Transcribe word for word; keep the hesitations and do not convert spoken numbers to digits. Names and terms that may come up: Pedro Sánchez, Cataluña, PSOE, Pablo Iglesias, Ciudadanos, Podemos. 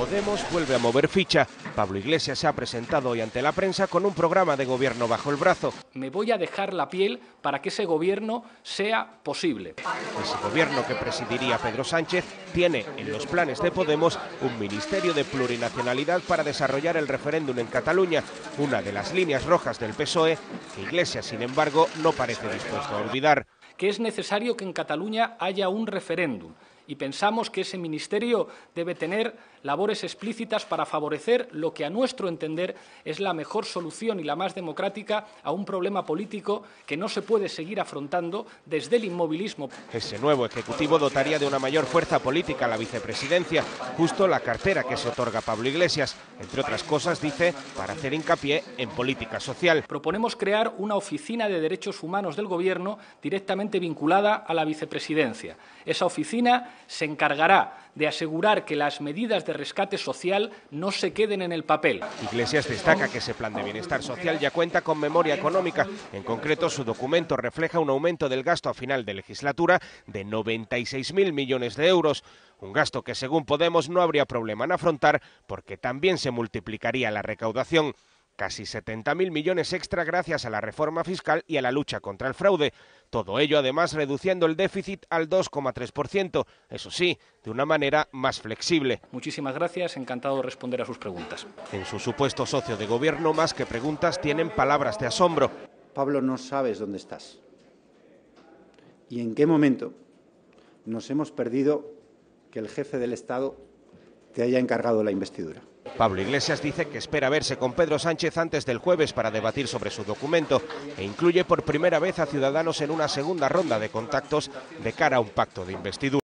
Podemos vuelve a mover ficha. Pablo Iglesias se ha presentado hoy ante la prensa con un programa de gobierno bajo el brazo. Me voy a dejar la piel para que ese gobierno sea posible. Ese gobierno que presidiría Pedro Sánchez tiene en los planes de Podemos un ministerio de plurinacionalidad para desarrollar el referéndum en Cataluña, una de las líneas rojas del P S O E que Iglesias, sin embargo, no parece dispuesto a olvidar. Que es necesario que en Cataluña haya un referéndum. Y pensamos que ese ministerio debe tener labores explícitas para favorecer lo que a nuestro entender es la mejor solución y la más democrática a un problema político que no se puede seguir afrontando desde el inmovilismo. Ese nuevo Ejecutivo dotaría de una mayor fuerza política a la vicepresidencia, justo la cartera que se otorga a Pablo Iglesias, entre otras cosas, dice, para hacer hincapié en política social. Proponemos crear una oficina de derechos humanos del Gobierno directamente vinculada a la vicepresidencia. Esa oficina se encargará de asegurar que las medidas de rescate social no se queden en el papel. Iglesias destaca que ese plan de bienestar social ya cuenta con memoria económica. En concreto, su documento refleja un aumento del gasto a final de legislatura de noventa y seis mil millones de euros. Un gasto que, según Podemos, no habría problema en afrontar porque también se multiplicaría la recaudación. Casi setenta mil millones extra gracias a la reforma fiscal y a la lucha contra el fraude. Todo ello, además, reduciendo el déficit al dos coma tres por ciento, eso sí, de una manera más flexible. Muchísimas gracias, encantado de responder a sus preguntas. En su supuesto socio de gobierno, más que preguntas, tienen palabras de asombro. Pablo, no sabes dónde estás. ¿Y en qué momento nos hemos perdido que el jefe del Estado te haya encargado la investidura? Pablo Iglesias dice que espera verse con Pedro Sánchez antes del jueves para debatir sobre su documento e incluye por primera vez a Ciudadanos en una segunda ronda de contactos de cara a un pacto de investidura.